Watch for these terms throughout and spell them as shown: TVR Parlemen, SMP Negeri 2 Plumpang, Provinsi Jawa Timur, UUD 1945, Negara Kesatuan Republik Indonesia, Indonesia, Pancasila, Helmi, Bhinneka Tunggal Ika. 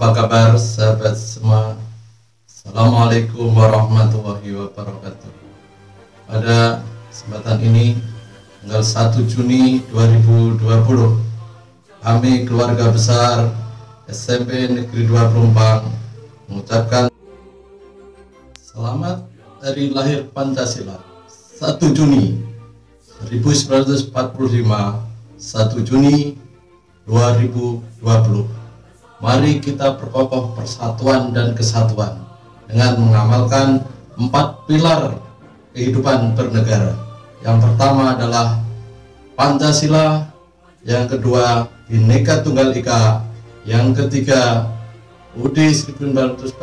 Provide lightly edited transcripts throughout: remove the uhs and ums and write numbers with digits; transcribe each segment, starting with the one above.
Apa kabar sahabat semua? Assalamualaikum warahmatullahi wabarakatuh. Pada kesempatan ini tanggal 1 Juni 2020 kami keluarga besar SMP Negeri 2 Plumpang mengucapkan selamat hari lahir Pancasila 1 Juni 1945 1 Juni 2020. Mari kita perkokoh persatuan dan kesatuan dengan mengamalkan 4 pilar kehidupan bernegara. Yang pertama adalah Pancasila, yang kedua Bhinneka Tunggal Ika, yang ketiga UUD 1945,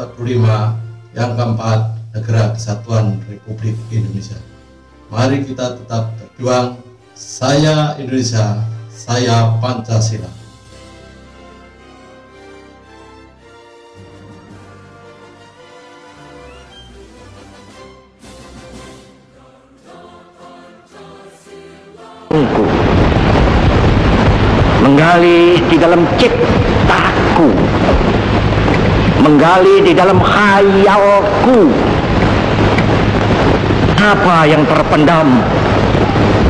yang keempat Negara Kesatuan Republik Indonesia. Mari kita tetap berjuang. Saya Indonesia, saya Pancasila. Menggali di dalam ciptaku, menggali di dalam khayalku, apa yang terpendam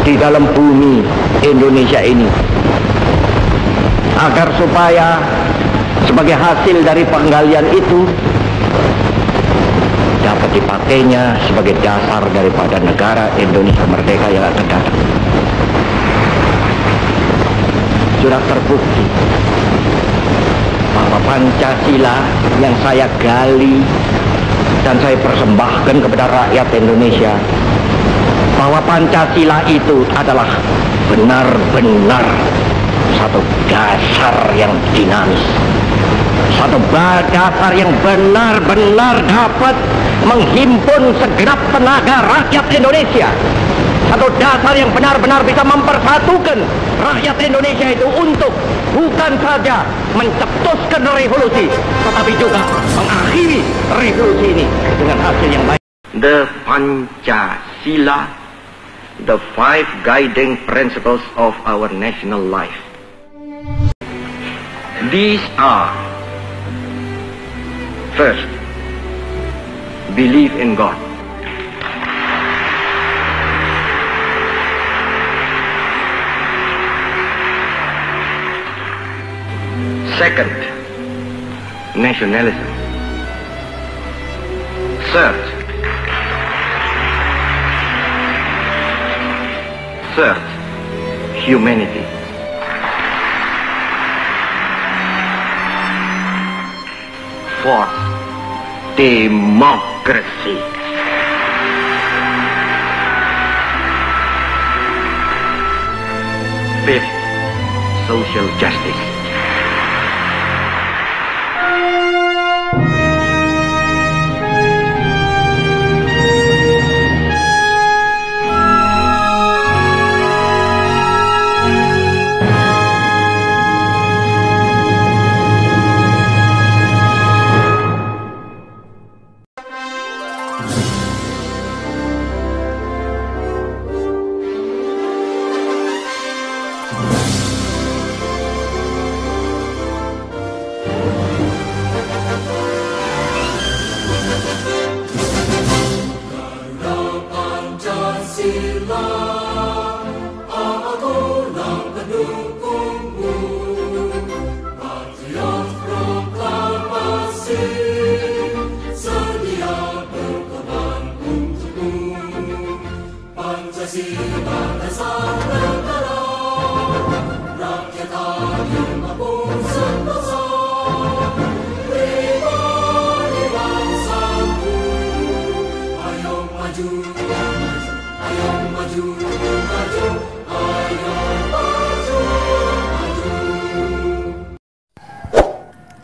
di dalam bumi Indonesia ini, agar supaya sebagai hasil dari penggalian itu dapat dipakainya sebagai dasar daripada negara Indonesia merdeka yang akan datang. Sudah terbukti bahwa Pancasila yang saya gali dan saya persembahkan kepada rakyat Indonesia, bahwa Pancasila itu adalah benar-benar satu dasar yang dinamis, satu dasar yang benar-benar dapat menghimpun segenap tenaga rakyat Indonesia, satu dasar yang benar-benar bisa mempersatukan rakyat Indonesia itu untuk bukan saja mencetuskan revolusi, tetapi juga mengakhiri revolusi ini dengan hasil yang baik. The Pancasila, the 5 guiding principles of our national life. These are: first, believe in God. Second, nationalism. Third, humanity. Fourth, democracy. Fifth, social justice.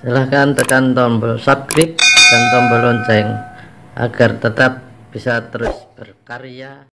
Silahkan tekan tombol subscribe dan tombol lonceng agar tetap bisa terus berkarya.